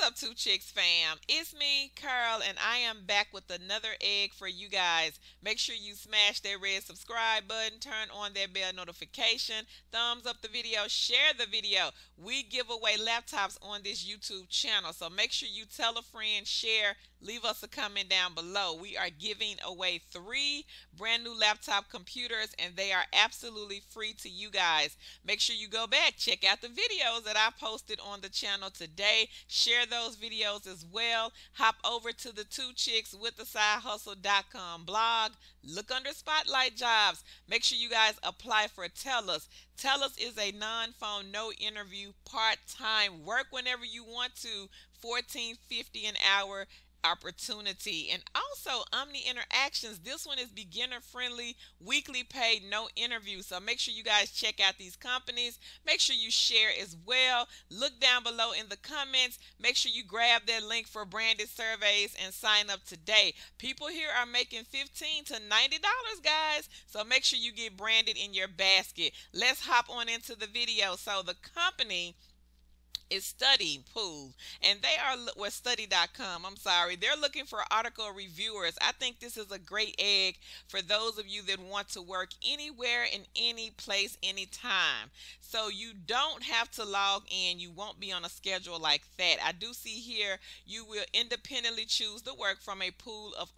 What's up, Two Chicks fam? It's me, Carl, and I am back with another egg for you guys. Make sure you smash that red subscribe button, turn on that bell notification, thumbs up the video, share the video. We give away laptops on this YouTube channel, so make sure you tell a friend, share, leave us a comment down below. We are giving away 3 brand new laptop computers, and they are absolutely free to you guys. Make sure you go back, check out the videos that I posted on the channel today. Share those videos as well. Hop over to the Two Chicks with a Side Hustle.com blog. Look under Spotlight Jobs. Make sure you guys apply for Telus. Telus is a non-phone, no-interview, part-time, work whenever you want to, $14.50 an hour opportunity. And also Omni Interactions. This one is beginner friendly, weekly paid, no interview. So make sure you guys check out these companies. Make sure you share as well. Look down below in the comments. Make sure you grab that link for Branded Surveys and sign up today. People here are making $15 to $90, guys. So make sure you get branded in your basket. Let's hop on into the video. So the company is Study Pool, and they are with study.com. They're looking for article reviewers. I think this is a great egg for those of you that want to work anywhere, in any place, anytime. So you don't have to log in. You won't be on a schedule like that. I do see here you will independently choose the work from a pool of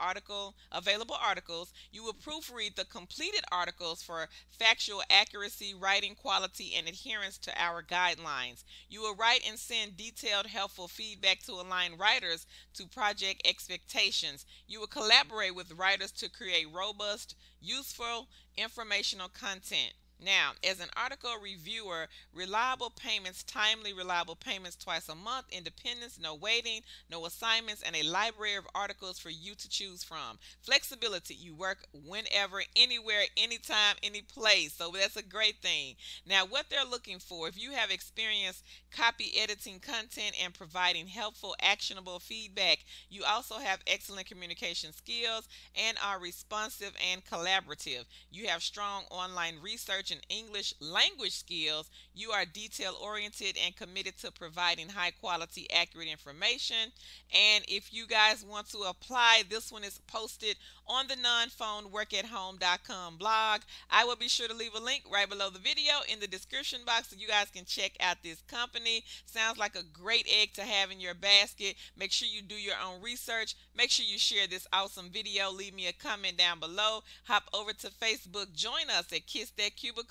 available articles. You will proofread the completed articles for factual accuracy, writing quality, and adherence to our guidelines. You will write and send detailed, helpful feedback to align writers to project expectations. You will collaborate with writers to create robust, useful, informational content. Now, as an article reviewer, reliable payments, timely reliable payments twice a month, independence, no waiting, no assignments, and a library of articles for you to choose from. Flexibility, you work whenever, anywhere, anytime, any place. So that's a great thing. Now, what they're looking for, if you have experience copy editing content and providing helpful, actionable feedback, you also have excellent communication skills and are responsive and collaborative. You have strong online research and English language skills. You are detail-oriented and committed to providing high-quality, accurate information. And if you guys want to apply, this one is posted on the non-phone workathome.com blog. I will be sure to leave a link right below the video in the description box so you guys can check out this company. Sounds like a great egg to have in your basket. Make sure you do your own research. Make sure you share this awesome video. Leave me a comment down below. Hop over to Facebook. Join us at Kiss That Cubicle.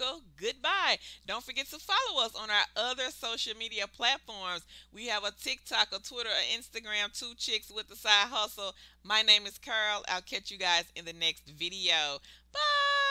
Goodbye. Don't forget to follow us on our other social media platforms. We have a TikTok, a Twitter, an Instagram, Two Chicks with a Side Hustle. My name is Carl. I'll catch you guys in the next video. Bye.